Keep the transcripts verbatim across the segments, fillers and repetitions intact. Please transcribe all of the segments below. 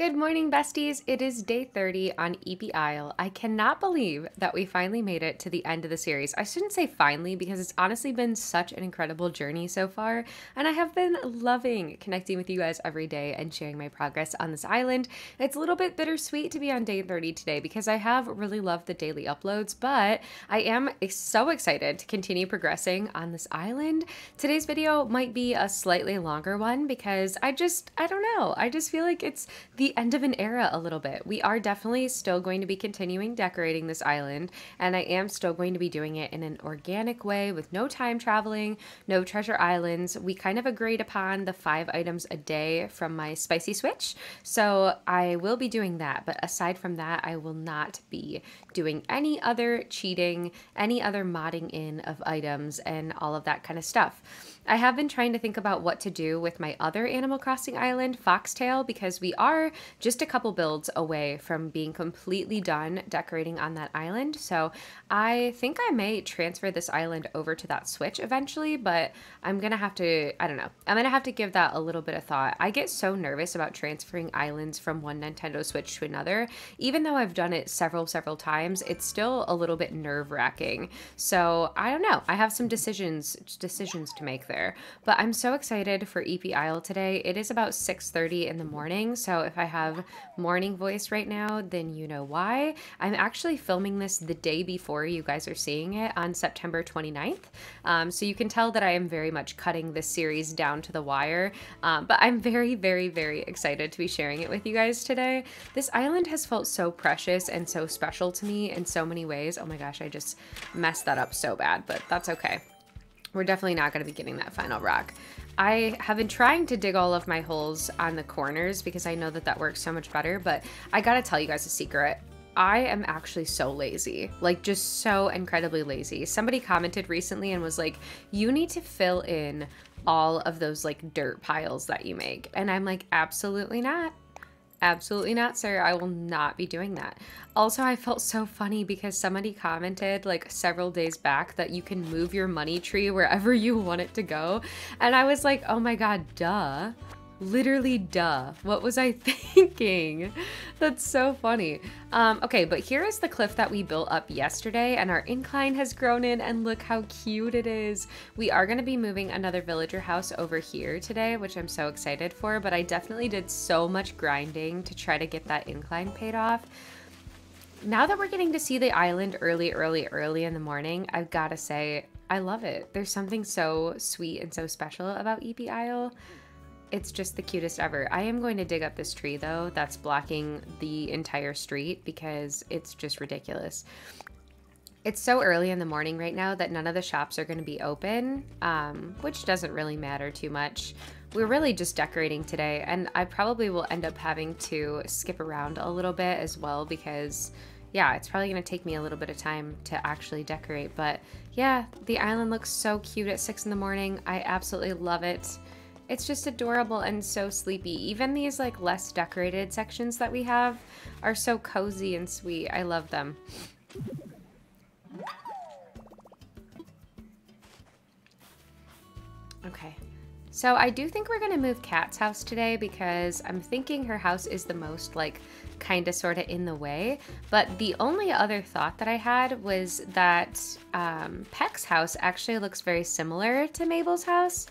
Good morning, besties. It is day thirty on Eepy Isle. I cannot believe that we finally made it to the end of the series. I shouldn't say finally because it's honestly been such an incredible journey so far, and I have been loving connecting with you guys every day and sharing my progress on this island. It's a little bit bittersweet to be on day thirty today because I have really loved the daily uploads, but I am so excited to continue progressing on this island. Today's video might be a slightly longer one because I just, I don't know, I just feel like it's the end of an era a little bit. We are definitely still going to be continuing decorating this island, and I am still going to be doing it in an organic way with no time traveling, no treasure islands. We kind of agreed upon the five items a day from my spicy switch, so I will be doing that, but aside from that I will not be doing any other cheating, any other modding in of items and all of that kind of stuff. I have been trying to think about what to do with my other Animal Crossing island, Foxtail, because we are just a couple builds away from being completely done decorating on that island. So I think I may transfer this island over to that Switch eventually, but I'm gonna have to, I don't know, I'm gonna have to give that a little bit of thought. I get so nervous about transferring islands from one Nintendo Switch to another. Even though I've done it several, several times, it's still a little bit nerve-wracking. So I don't know, I have some decisions, decisions to make there. But I'm so excited for Eepy Isle today. It is about six thirty in the morning, so if I have morning voice right now, then you know why. I'm actually filming this the day before you guys are seeing it on September twenty-ninth, um, so you can tell that I am very much cutting this series down to the wire, um, but I'm very, very, very excited to be sharing it with you guys today. This island has felt so precious and so special to me in so many ways. Oh my gosh, I just messed that up so bad, but that's okay. We're definitely not going to be getting that final rock. I have been trying to dig all of my holes on the corners because I know that that works so much better, but I gotta tell you guys a secret. I am actually so lazy, like just so incredibly lazy. Somebody commented recently and was like, you need to fill in all of those like dirt piles that you make. And I'm like, absolutely not. Absolutely not, sir. I will not be doing that. Also, I felt so funny because somebody commented like several days back that you can move your money tree wherever you want it to go. And I was like, oh my God, duh. Literally, duh. What was I thinking? That's so funny. Um, okay, but here is the cliff that we built up yesterday, and our incline has grown in, and look how cute it is. We are gonna be moving another villager house over here today, which I'm so excited for, but I definitely did so much grinding to try to get that incline paid off. Now that we're getting to see the island early, early, early in the morning, I've gotta say, I love it. There's something so sweet and so special about Eepy Isle. It's just the cutest ever. I am going to dig up this tree though that's blocking the entire street because it's just ridiculous. It's so early in the morning right now that none of the shops are going to be open, um, which doesn't really matter too much. We're really just decorating today, and I probably will end up having to skip around a little bit as well because yeah, it's probably gonna take me a little bit of time to actually decorate. But yeah, the island looks so cute at six in the morning. I absolutely love it. It's just adorable and so sleepy. Even these like less decorated sections that we have are so cozy and sweet. I love them. Okay. So I do think we're gonna move Kat's house today because I'm thinking her house is the most like kind of sort of in the way. But the only other thought that I had was that um, Peck's house actually looks very similar to Mabel's house.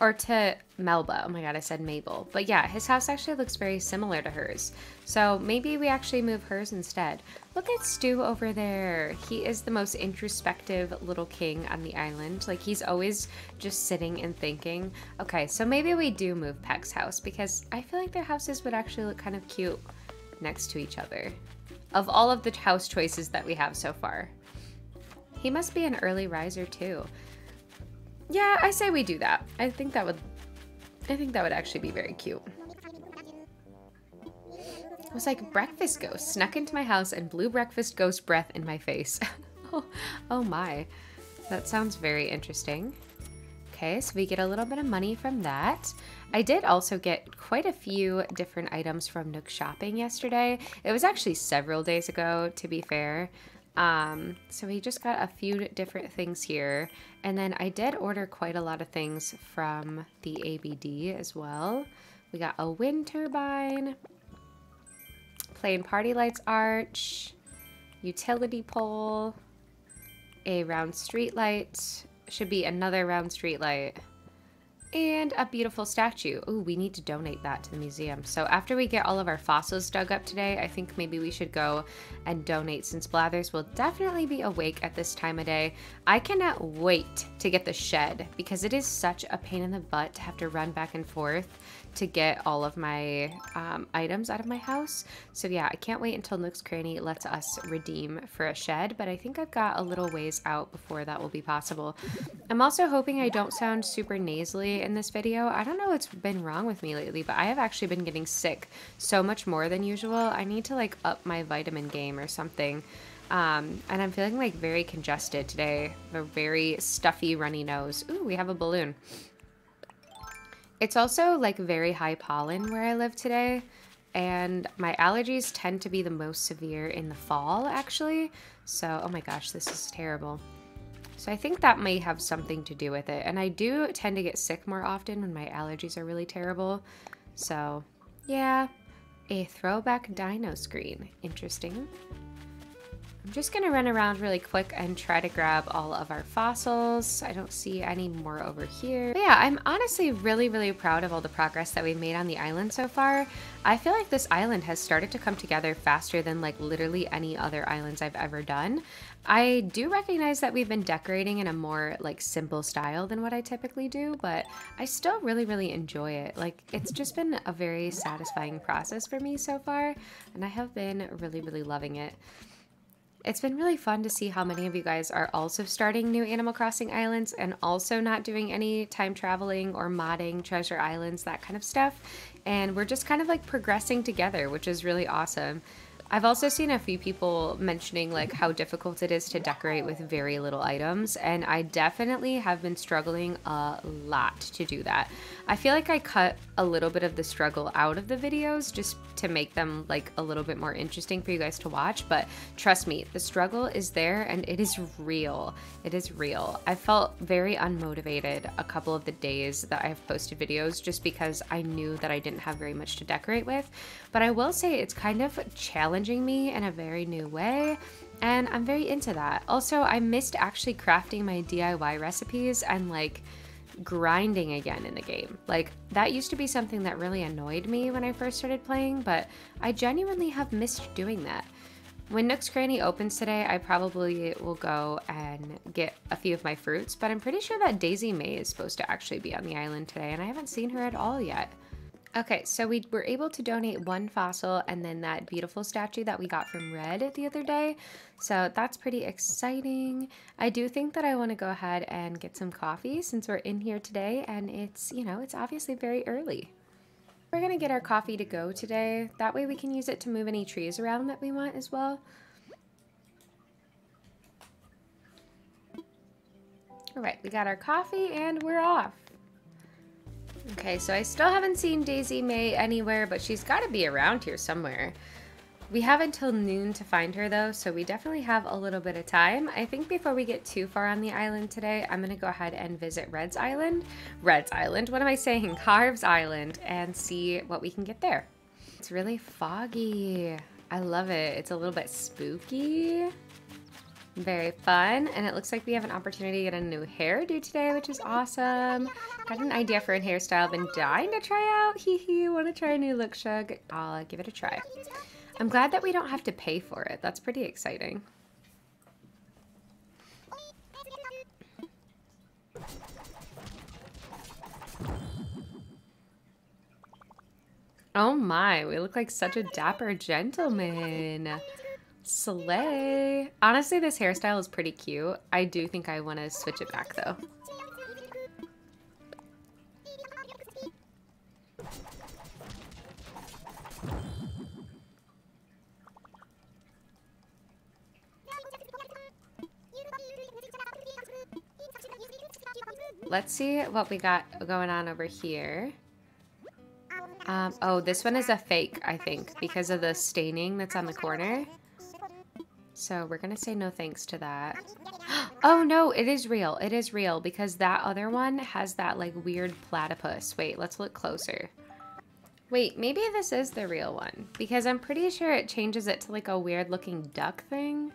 Or to Melba. Oh my God, I said Mabel. But yeah, his house actually looks very similar to hers. So maybe we actually move hers instead. Look at Stu over there. He is the most introspective little king on the island. Like he's always just sitting and thinking. Okay, so maybe we do move Peck's house because I feel like their houses would actually look kind of cute next to each other. Of all of the house choices that we have so far. He must be an early riser too. Yeah, I say we do that. I think that would, I think that would actually be very cute. It was like breakfast ghost snuck into my house and blew breakfast ghost breath in my face. oh, oh my, that sounds very interesting. Okay, so we get a little bit of money from that. I did also get quite a few different items from Nook Shopping yesterday. It was actually several days ago, to be fair. Um, so we just got a few different things here, and then I did order quite a lot of things from the A B D as well. We got a wind turbine, plain party lights arch, utility pole, a round street light, should be another round street light, and a beautiful statue. Ooh, we need to donate that to the museum. So after we get all of our fossils dug up today, I think maybe we should go and donate, since Blathers will definitely be awake at this time of day. I cannot wait to get the shed because it is such a pain in the butt to have to run back and forth to get all of my um, items out of my house. So yeah, I can't wait until Nook's Cranny lets us redeem for a shed, but I think I've got a little ways out before that will be possible. I'm also hoping I don't sound super nasally in this video. I don't know what's been wrong with me lately, but I have actually been getting sick so much more than usual. I need to like up my vitamin game or something. Um, and I'm feeling like very congested today. A very stuffy, runny nose. Ooh, we have a balloon. It's also like very high pollen where I live today, and my allergies tend to be the most severe in the fall actually. So, oh my gosh, this is terrible. So I think that may have something to do with it. And I do tend to get sick more often when my allergies are really terrible. So yeah, a throwback dino screen. Interesting. I'm just gonna run around really quick and try to grab all of our fossils. I don't see any more over here. But yeah, I'm honestly really, really proud of all the progress that we've made on the island so far. I feel like this island has started to come together faster than like literally any other islands I've ever done. I do recognize that we've been decorating in a more like simple style than what I typically do, but I still really, really enjoy it. Like, it's just been a very satisfying process for me so far, and I have been really, really loving it. It's been really fun to see how many of you guys are also starting new Animal Crossing islands and also not doing any time traveling or modding treasure islands, that kind of stuff. And we're just kind of like progressing together, which is really awesome. I've also seen a few people mentioning like how difficult it is to decorate with very little items, and I definitely have been struggling a lot to do that. I feel like I cut a little bit of the struggle out of the videos just to make them like a little bit more interesting for you guys to watch, but trust me, the struggle is there and it is real. It is real. I felt very unmotivated a couple of the days that I have posted videos just because I knew that I didn't have very much to decorate with, but I will say it's kind of challenging me in a very new way, and I'm very into that. Also, I missed actually crafting my D I Y recipes and like grinding again in the game. Like, that used to be something that really annoyed me when I first started playing, but I genuinely have missed doing that. When Nook's Cranny opens today, I probably will go and get a few of my fruits, but I'm pretty sure that Daisy Mae is supposed to actually be on the island today, and I haven't seen her at all yet. Okay, so we were able to donate one fossil and then that beautiful statue that we got from Red the other day. So that's pretty exciting. I do think that I want to go ahead and get some coffee since we're in here today, and it's, you know, it's obviously very early. We're going to get our coffee to go today. That way we can use it to move any trees around that we want as well. All right, we got our coffee and we're off. Okay, so I still haven't seen Daisy Mae anywhere, but she's got to be around here somewhere. We have until noon to find her though, so we definitely have a little bit of time. I think before we get too far on the island today, I'm going to go ahead and visit Red's Island. Red's Island, what am I saying? Harv's Island, and see what we can get there. It's really foggy. I love it. It's a little bit spooky. Very fun, and it looks like we have an opportunity to get a new hairdo today, which is awesome. Got an idea for a hairstyle I've been dying to try out. Hee hee, want to try a new look, Shug? I'll give it a try. I'm glad that we don't have to pay for it. That's pretty exciting. Oh my, we look like such a dapper gentleman. Slay. Honestly, this hairstyle is pretty cute. I do think I want to switch it back though. Let's see what we got going on over here. Um, oh, this one is a fake, I think, because of the staining that's on the corner. So we're going to say no thanks to that. Oh no, it is real. It is real because that other one has that like weird platypus. Wait, let's look closer. Wait, maybe this is the real one, because I'm pretty sure it changes it to like a weird looking duck thing.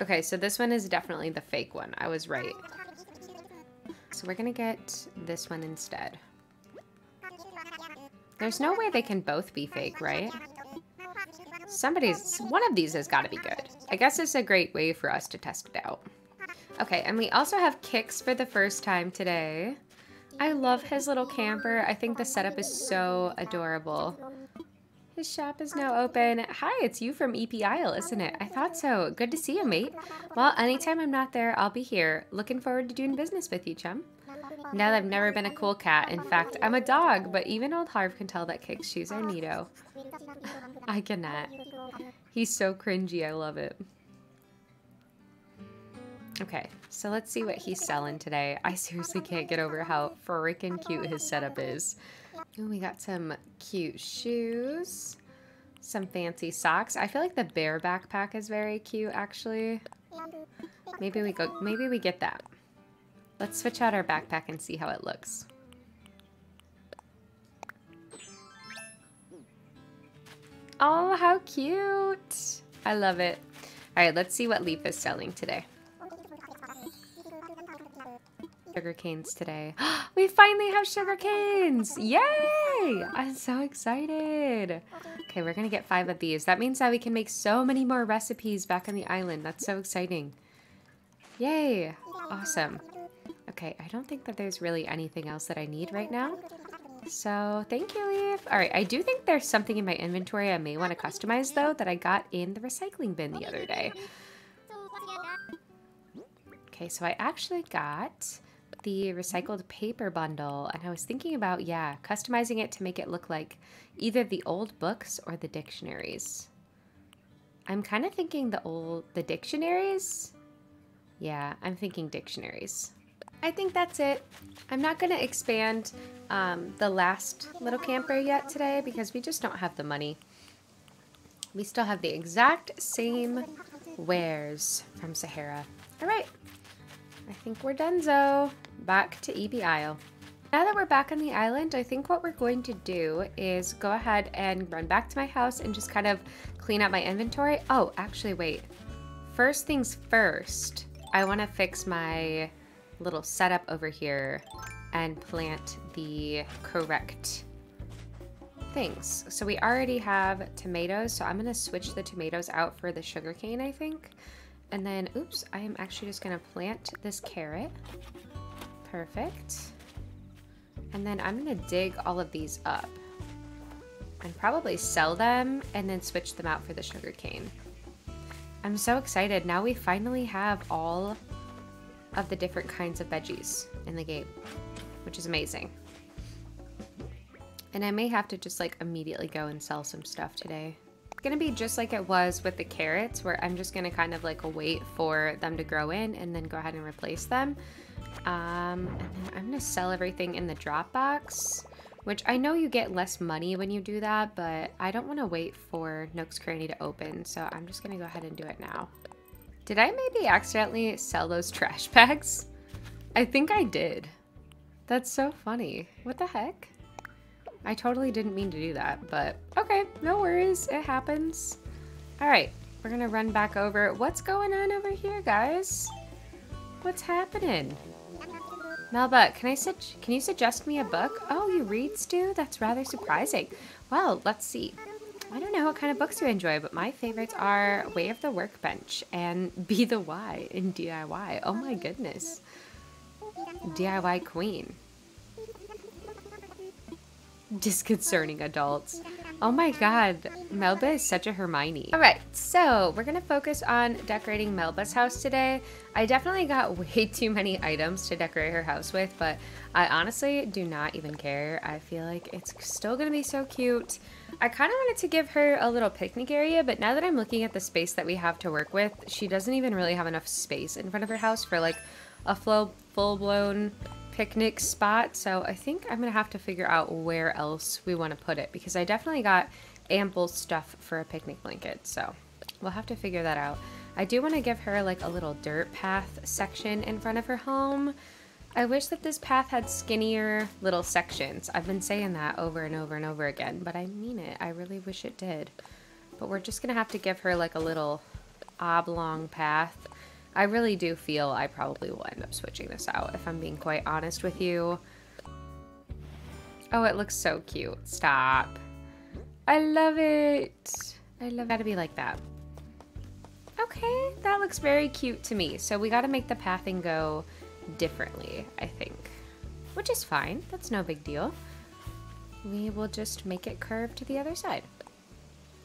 Okay, so this one is definitely the fake one. I was right. So we're gonna get this one instead. There's no way they can both be fake, right? Somebody's, one of these has got to be good. I guess it's a great way for us to test it out. Okay, and we also have Kicks for the first time today. I love his little camper. I think the setup is so adorable. His shop is now open. Hi, it's you from Eepy Isle, isn't it? I thought so. Good to see you, mate. Well, anytime I'm not there, I'll be here. Looking forward to doing business with you, chum. Now that I've never been a cool cat. In fact, I'm a dog, but even old Harv can tell that Kicks' shoes are neato. I cannot. He's so cringy. I love it. Okay, so let's see what he's selling today. I seriously can't get over how freaking cute his setup is. Ooh, we got some cute shoes, some fancy socks. I feel like the bear backpack is very cute, actually. Maybe we go. Maybe we get that. Let's switch out our backpack and see how it looks. Oh, how cute! I love it. All right, let's see what Leif is selling today. Sugar canes today. We finally have sugar canes! Yay! I'm so excited. Okay, we're gonna get five of these. That means that we can make so many more recipes back on the island. That's so exciting. Yay! Awesome. Okay, I don't think that there's really anything else that I need right now. So, thank you, Leif. All right, I do think there's something in my inventory I may want to customize, though, that I got in the recycling bin the other day. Okay, so I actually got the recycled paper bundle, and I was thinking about, yeah, customizing it to make it look like either the old books or the dictionaries. I'm kind of thinking the old, the dictionaries? Yeah, I'm thinking dictionaries. I think that's it. I'm not going to expand um, the last little camper yet today because we just don't have the money. We still have the exact same wares from Sahara. All right, I think we're donezo. Back to Eepy Isle. Now that we're back on the island, I think what we're going to do is go ahead and run back to my house and just kind of clean up my inventory. Oh, actually, wait. First things first, I want to fix my little setup over here and plant the correct things. So we already have tomatoes, so I'm going to switch the tomatoes out for the sugarcane, I think. And then, oops, I am actually just going to plant this carrot. Perfect. And then I'm going to dig all of these up and probably sell them and then switch them out for the sugarcane. I'm so excited. Now we finally have all of the different kinds of veggies in the game, which is amazing. And I may have to just like immediately go and sell some stuff today. It's gonna be just like it was with the carrots, where I'm just gonna kind of like wait for them to grow in and then go ahead and replace them. Um, and then I'm gonna sell everything in the Dropbox, which I know you get less money when you do that, but I don't wanna wait for Nook's Cranny to open, so I'm just gonna go ahead and do it now. Did I maybe accidentally sell those trash bags? I think I did. That's so funny. What the heck? I totally didn't mean to do that, but okay, no worries. It happens. All right, we're gonna run back over. What's going on over here, guys? What's happening? Melba, can I su- can you suggest me a book? Oh, you read, Stu? That's rather surprising. Well, let's see. I don't know what kind of books you enjoy, but my favorites are Way of the Workbench and Be the Why in D I Y. Oh my goodness. D I Y Queen. Disconcerting adults. Oh my god, Melba is such a Hermione. All right, so we're gonna focus on decorating Melba's house today. I definitely got way too many items to decorate her house with, but I honestly do not even care. I feel like it's still gonna be so cute. I kind of wanted to give her a little picnic area, but now that I'm looking at the space that we have to work with, she doesn't even really have enough space in front of her house for like a full-blown picnic spot, so I think I'm gonna have to figure out where else we want to put it, because I definitely got ample stuff for a picnic blanket, so we'll have to figure that out. I do want to give her like a little dirt path section in front of her home, I wish that this path had skinnier little sections. I've been saying that over and over and over again, but I mean it. I really wish it did. But we're just gonna have to give her like a little oblong path. I really do feel I probably will end up switching this out if I'm being quite honest with you. Oh, it looks so cute. Stop. I love it. I love it to be like that. Okay, that looks very cute to me. So we gotta make the pathing go differently, I think. Which is fine, that's no big deal. We will just make it curve to the other side.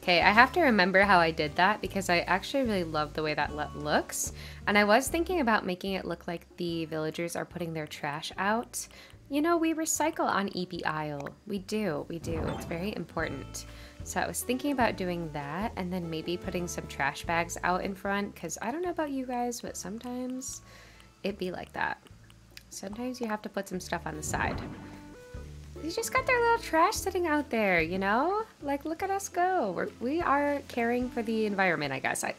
Okay, I have to remember how I did that because I actually really love the way that looks. And I was thinking about making it look like the villagers are putting their trash out. You know, we recycle on Eepy Isle. We do, we do, it's very important. So I was thinking about doing that and then maybe putting some trash bags out in front because I don't know about you guys, but sometimes it be like that. Sometimes you have to put some stuff on the side. They just got their little trash sitting out there, you know? Like, look at us go. We're, we are caring for the environment, I guess. I,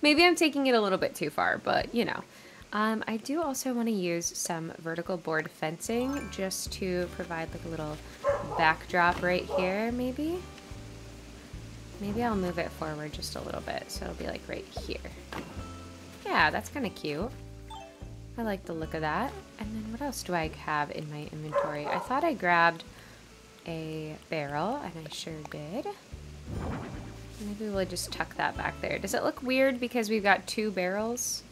maybe I'm taking it a little bit too far, but you know. Um, I do also want to use some vertical board fencing just to provide like a little backdrop right here, maybe. Maybe I'll move it forward just a little bit, so it'll be like right here. Yeah, that's kind of cute. I like the look of that. And then what else do I have in my inventory? I thought I grabbed a barrel, and I sure did. Maybe we'll just tuck that back there. Does it look weird because we've got two barrels?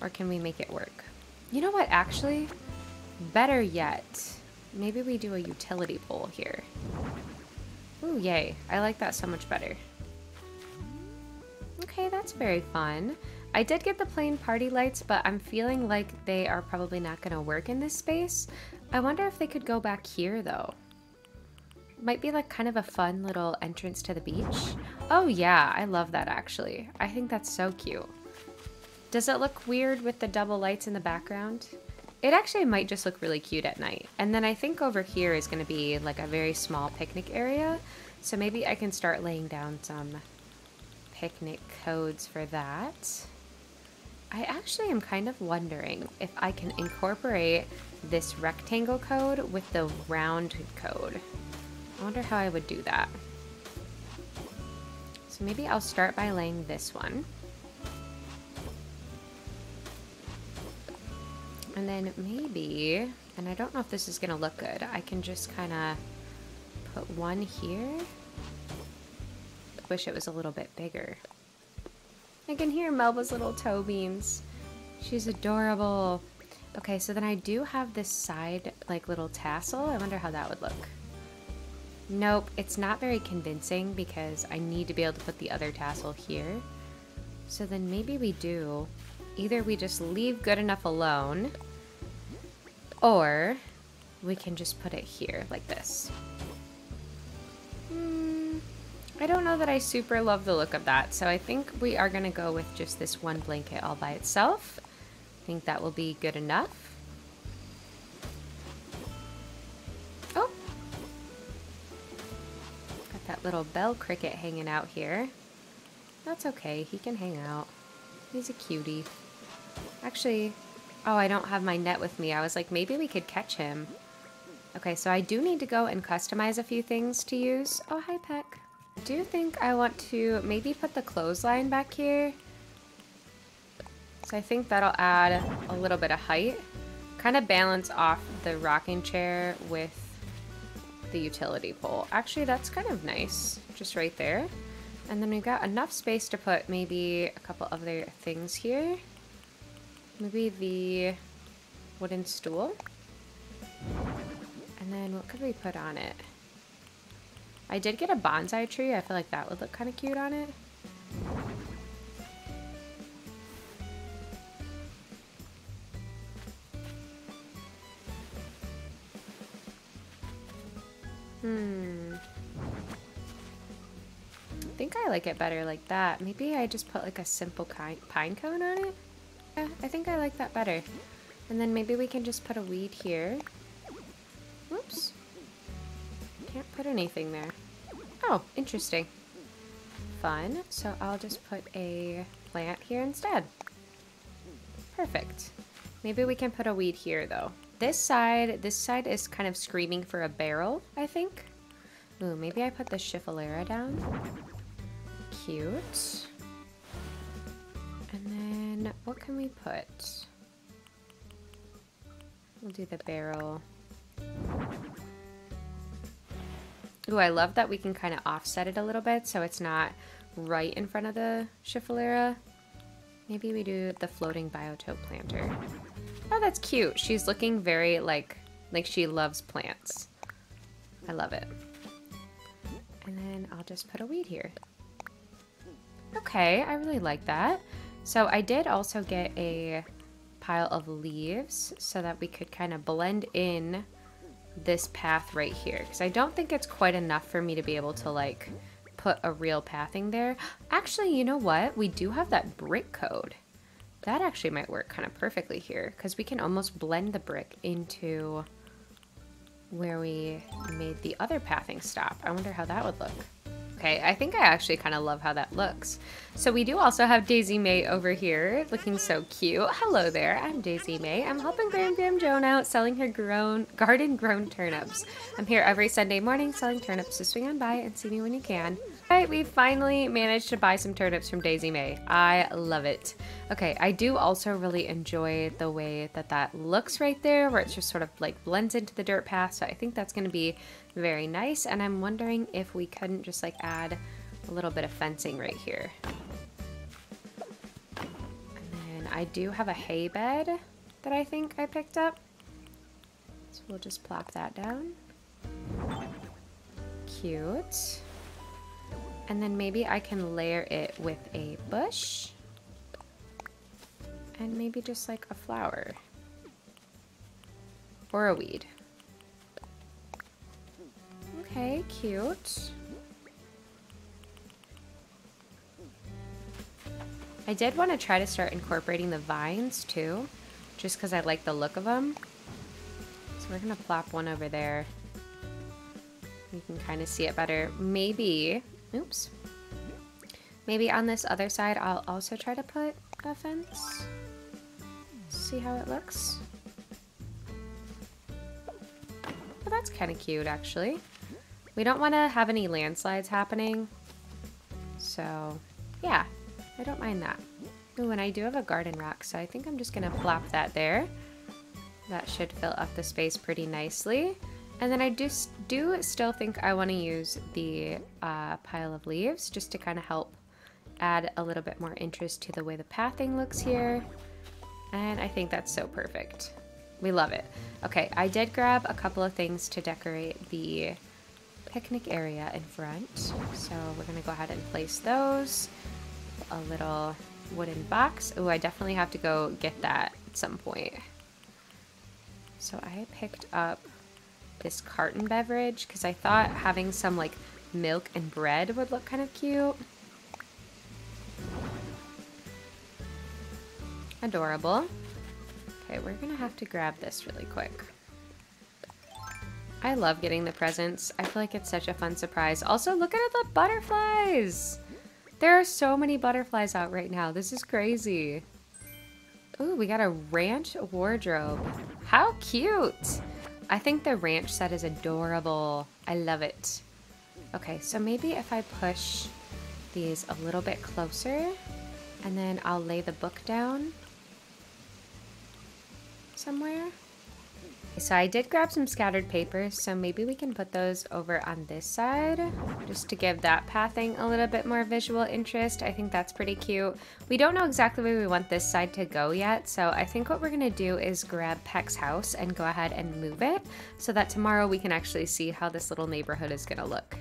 Or can we make it work? You know what, actually? Better yet, maybe we do a utility bowl here. Ooh, yay. I like that so much better. Okay, that's very fun. I did get the plain party lights, but I'm feeling like they are probably not going to work in this space. I wonder if they could go back here, though. Might be like kind of a fun little entrance to the beach. Oh, yeah, I love that, actually. I think that's so cute. Does it look weird with the double lights in the background? It actually might just look really cute at night. And then I think over here is going to be like a very small picnic area. So maybe I can start laying down some picnic codes for that. I actually am kind of wondering if I can incorporate this rectangle code with the round code. I wonder how I would do that. So maybe I'll start by laying this one. And then maybe, and I don't know if this is going to look good, I can just kind of put one here. Wish it was a little bit bigger. I can hear Melba's little toe beams. She's adorable. Okay, so then I do have this side, like, little tassel. I wonder how that would look. Nope, it's not very convincing because I need to be able to put the other tassel here. So then maybe we do, either we just leave good enough alone, or we can just put it here like this. Mm, I don't know that I super love the look of that, so I think we are gonna go with just this one blanket all by itself. I think that will be good enough. Oh! Got that little bell cricket hanging out here. That's okay, he can hang out. He's a cutie. Actually, oh, I don't have my net with me. I was like, maybe we could catch him. Okay, so I do need to go and customize a few things to use. Oh, hi, Peck. I do think I want to maybe put the clothesline back here. So I think that'll add a little bit of height. Kind of balance off the rocking chair with the utility pole. Actually, that's kind of nice, just right there. And then we've got enough space to put maybe a couple other things here. Maybe the wooden stool. And then what could we put on it? I did get a bonsai tree. I feel like that would look kind of cute on it. Hmm. I think I like it better like that. Maybe I just put like a simple pine cone on it. Yeah, I think I like that better. And then maybe we can just put a weed here. Whoops. Can't put anything there. Oh, interesting. Fun. So I'll just put a plant here instead. Perfect. Maybe we can put a weed here though. This side, this side is kind of screaming for a barrel, I think. Ooh, maybe I put the Schifalera down. Cute. And then what can we put? We'll do the barrel. Ooh, I love that we can kind of offset it a little bit so it's not right in front of the Schifalera. Maybe we do the floating biotope planter. Oh, that's cute. She's looking very like, like she loves plants. I love it. And then I'll just put a weed here. Okay, I really like that. So I did also get a pile of leaves so that we could kind of blend in this path right here, because I don't think it's quite enough for me to be able to like put a real pathing there. Actually, you know what? We do have that brick code. That actually might work kind of perfectly here because we can almost blend the brick into where we made the other pathing stop. I wonder how that would look. Okay, I think I actually kind of love how that looks. So we do also have Daisy Mae over here, looking so cute. Hello there, I'm Daisy Mae. I'm helping Graham Graham Joan out, selling her grown, garden-grown turnips. I'm here every Sunday morning selling turnips, so swing on by and see me when you can. All right, we finally managed to buy some turnips from Daisy Mae. I love it. Okay, I do also really enjoy the way that that looks right there, where it's just sort of like blends into the dirt path, so I think that's gonna be very nice. And I'm wondering if we couldn't just like add a little bit of fencing right here. And then I do have a hay bed that I think I picked up, so we'll just plop that down. Cute. And then maybe I can layer it with a bush and maybe just like a flower or a weed. Okay, cute. I did want to try to start incorporating the vines too, just because I like the look of them. So we're gonna plop one over there. You can kind of see it better. Maybe, oops. Maybe on this other side, I'll also try to put a fence. See how it looks. Well, that's kind of cute actually. We don't want to have any landslides happening. So yeah, I don't mind that. Ooh, and I do have a garden rock, so I think I'm just gonna plop that there. That should fill up the space pretty nicely. And then I just do still think I want to use the uh, pile of leaves just to kind of help add a little bit more interest to the way the pathing looks here. And I think that's so perfect. We love it. Okay, I did grab a couple of things to decorate the picnic area in front. So we're gonna go ahead and place those. A little wooden box. Oh, I definitely have to go get that at some point. So I picked up this carton beverage because I thought having some like milk and bread would look kind of cute. Adorable. Okay, we're gonna have to grab this really quick. I love getting the presents. I feel like it's such a fun surprise. Also, look at the butterflies! There are so many butterflies out right now. This is crazy. Ooh, we got a ranch wardrobe. How cute! I think the ranch set is adorable. I love it. Okay, so maybe if I push these a little bit closer, and then I'll lay the book down somewhere. So I did grab some scattered papers, so maybe we can put those over on this side just to give that pathing a little bit more visual interest. I think that's pretty cute. We don't know exactly where we want this side to go yet, so I think what we're gonna do is grab Peck's house and go ahead and move it so that tomorrow we can actually see how this little neighborhood is gonna look.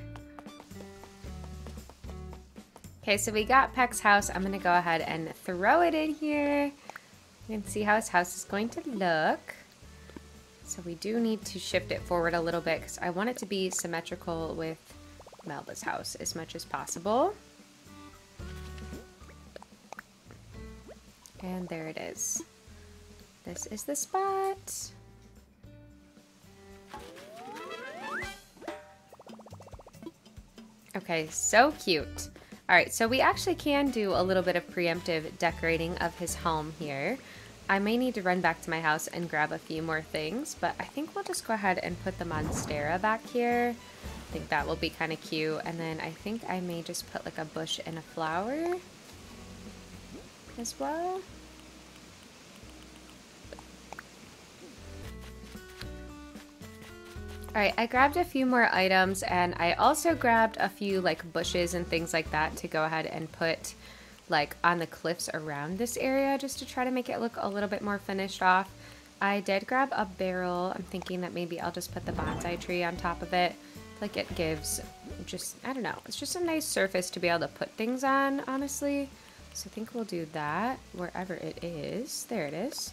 Okay, so we got Peck's house. I'm gonna go ahead and throw it in here and see how his house is going to look. So we do need to shift it forward a little bit because I want it to be symmetrical with Melba's house as much as possible. And there it is. This is the spot. Okay, so cute. All right, so we actually can do a little bit of preemptive decorating of his home here. I may need to run back to my house and grab a few more things, but I think we'll just go ahead and put the Monstera back here. I think that will be kind of cute. And then I think I may just put like a bush and a flower as well. Alright, I grabbed a few more items, and I also grabbed a few like bushes and things like that to go ahead and put like on the cliffs around this area just to try to make it look a little bit more finished off. I did grab a barrel. I'm thinking that maybe I'll just put the bonsai tree on top of it. Like it gives just, I don't know, it's just a nice surface to be able to put things on, honestly. So I think we'll do that wherever it is. There it is.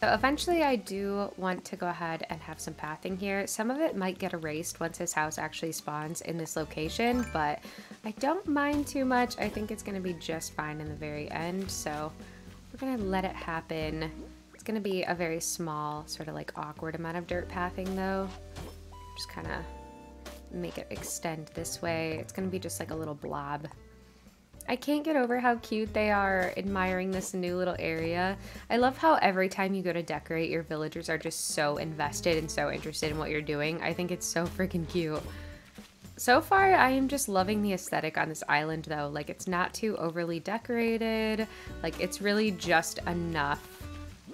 So eventually I do want to go ahead and have some pathing here. Some of it might get erased once his house actually spawns in this location, but I don't mind too much. I think it's gonna be just fine in the very end, so we're gonna let it happen. It's gonna be a very small, sort of like awkward amount of dirt pathing though. Just kinda make it extend this way. It's gonna be just like a little blob. I can't get over how cute they are admiring this new little area. I love how every time you go to decorate, your villagers are just so invested and so interested in what you're doing. I think it's so freaking cute. So far, I am just loving the aesthetic on this island though. Like, it's not too overly decorated. Like, it's really just enough,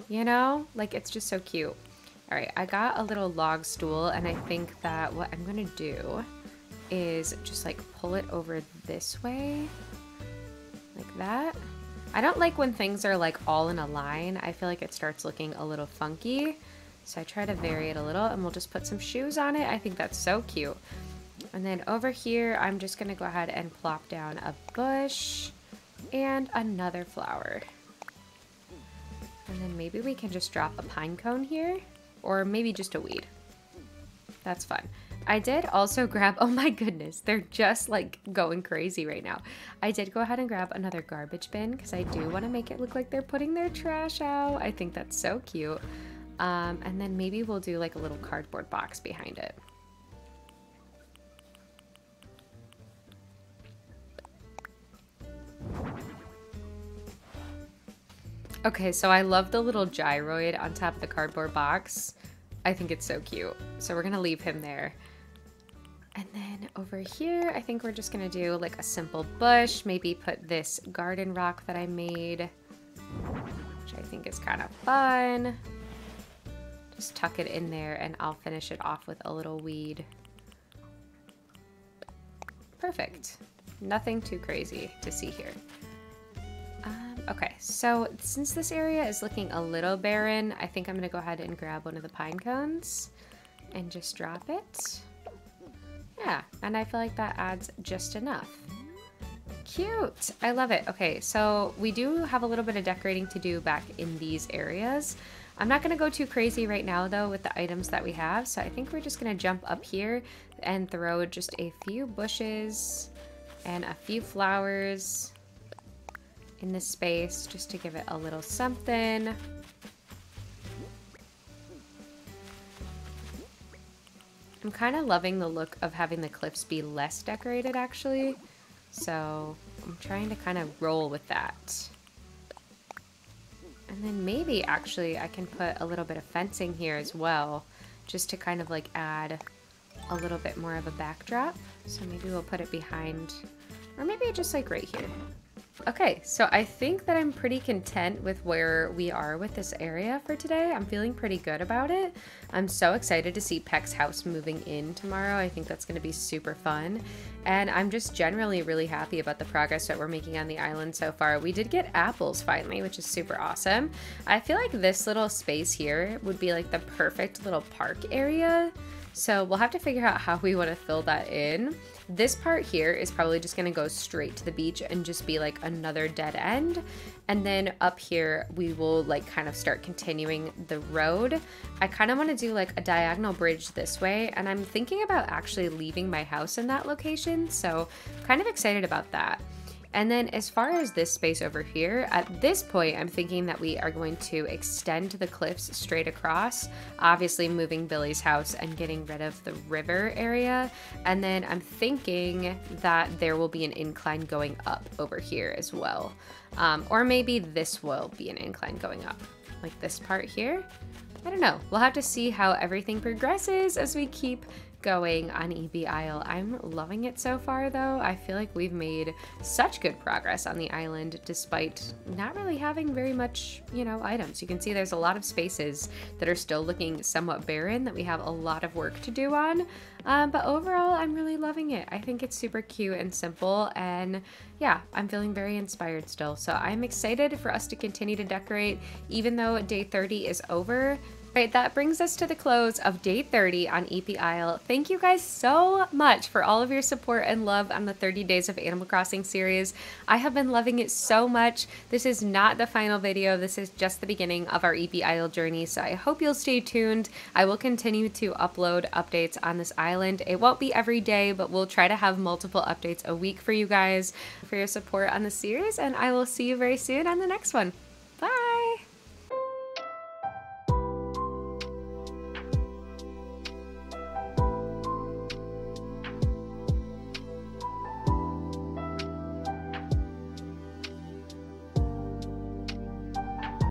you know? Like, it's just so cute. All right, I got a little log stool, and I think that what I'm gonna do is just like pull it over this way. Like that. I don't like when things are like all in a line. I feel like it starts looking a little funky. So I try to vary it a little, and we'll just put some shoes on it. I think that's so cute. And then over here, I'm just gonna go ahead and plop down a bush and another flower. And then maybe we can just drop a pine cone here, or maybe just a weed. That's fun. I did also grab, oh my goodness, they're just like going crazy right now. I did go ahead and grab another garbage bin because I do want to make it look like they're putting their trash out. I think that's so cute. Um, and then maybe we'll do like a little cardboard box behind it. Okay, so I love the little gyroid on top of the cardboard box. I think it's so cute. So we're gonna leave him there. And then over here, I think we're just gonna do like a simple bush, maybe put this garden rock that I made, which I think is kind of fun. Just tuck it in there, and I'll finish it off with a little weed. Perfect. Nothing too crazy to see here. Um, okay, so since this area is looking a little barren, I think I'm gonna go ahead and grab one of the pine cones and just drop it. Yeah, and I feel like that adds just enough. Cute! I love it. Okay, so we do have a little bit of decorating to do back in these areas. I'm not going to go too crazy right now, though, with the items that we have, so I think we're just going to jump up here and throw just a few bushes and a few flowers in this space just to give it a little something. I'm kind of loving the look of having the cliffs be less decorated, actually. So I'm trying to kind of roll with that. And then maybe, actually, I can put a little bit of fencing here as well, just to kind of like add a little bit more of a backdrop. So maybe we'll put it behind, or maybe just like right here. Okay, so I think that I'm pretty content with where we are with this area for today. I'm feeling pretty good about it. I'm so excited to see Peck's house moving in tomorrow. I think that's going to be super fun. And I'm just generally really happy about the progress that we're making on the island so far. We did get apples finally, which is super awesome. I feel like this little space here would be like the perfect little park area. So we'll have to figure out how we want to fill that in. This part here is probably just going to go straight to the beach and just be like another dead end. And then up here, we will like kind of start continuing the road. I kind of want to do like a diagonal bridge this way, and I'm thinking about actually leaving my house in that location. So kind of excited about that. And then as far as this space over here, at this point, I'm thinking that we are going to extend the cliffs straight across, obviously moving Billy's house and getting rid of the river area. And then I'm thinking that there will be an incline going up over here as well. Um, or maybe this will be an incline going up. like this part here. I don't know. We'll have to see how everything progresses as we keep going on Eepy Isle. I'm loving it so far, though. I feel like we've made such good progress on the island despite not really having very much, you know, items. You can see there's a lot of spaces that are still looking somewhat barren that we have a lot of work to do on. Um, but overall, I'm really loving it. I think it's super cute and simple, and yeah, I'm feeling very inspired still. So I'm excited for us to continue to decorate even though day thirty is over. All right, that brings us to the close of day thirty on Eepy Isle. Thank you guys so much for all of your support and love on the thirty days of Animal Crossing series. I have been loving it so much. This is not the final video. This is just the beginning of our Eepy Isle journey, so I hope you'll stay tuned. I will continue to upload updates on this island. It won't be every day, but we'll try to have multiple updates a week for you guys, for your support on the series, and I will see you very soon on the next one.